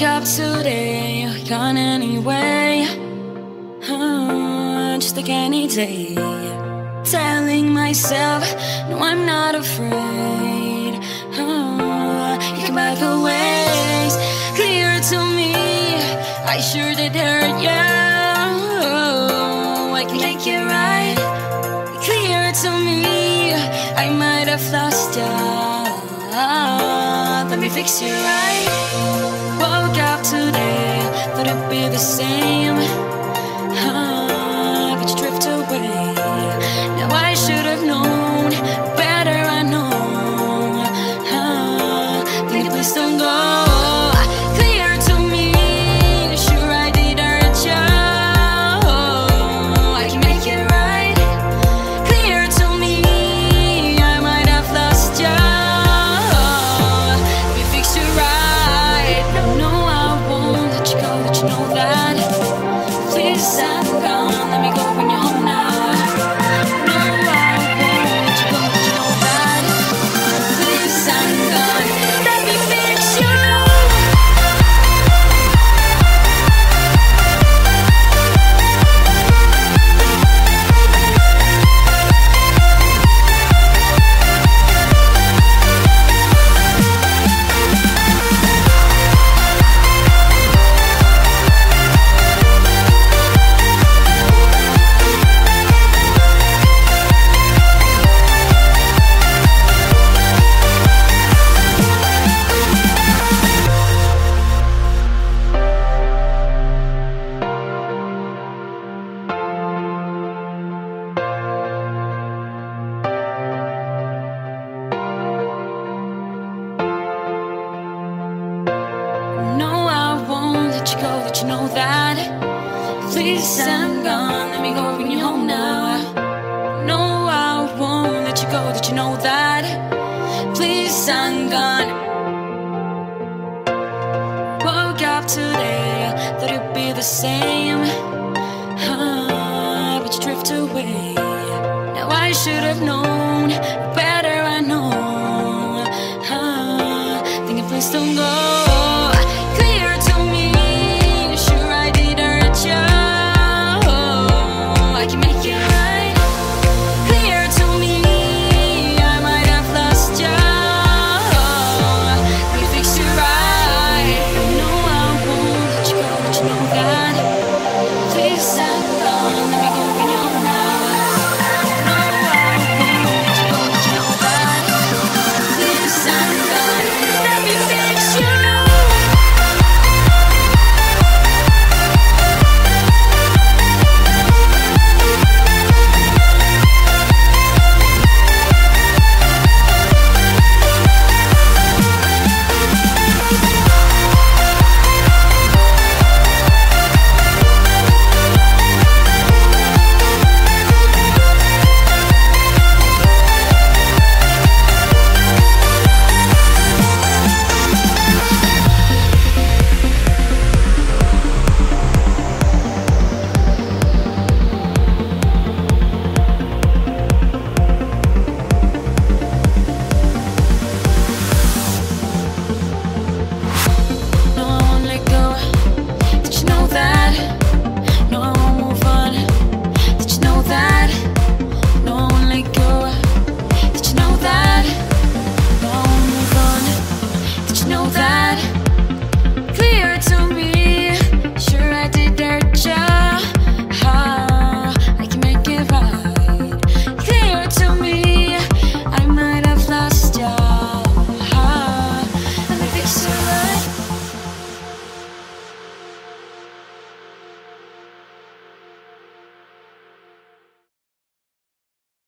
woke up today, gone anyway. Just like any day, telling myself, no, I'm not afraid. You come back the ways clear to me. I sure did hurt you. I can make it right, clear to me. I might have lost you. Let me fix you right. Woke up today, thought it'd be the same. But you drift away. Now I should have known better, I know. Baby, please don't go. But you know that, please, I'm gone. Let me go, bring you home now. No, I won't let you go. Did you know that? Please, I'm gone. Woke up today, thought it'd be the same. But you drift away. Now I should have known better, I know. Thinking, please don't go.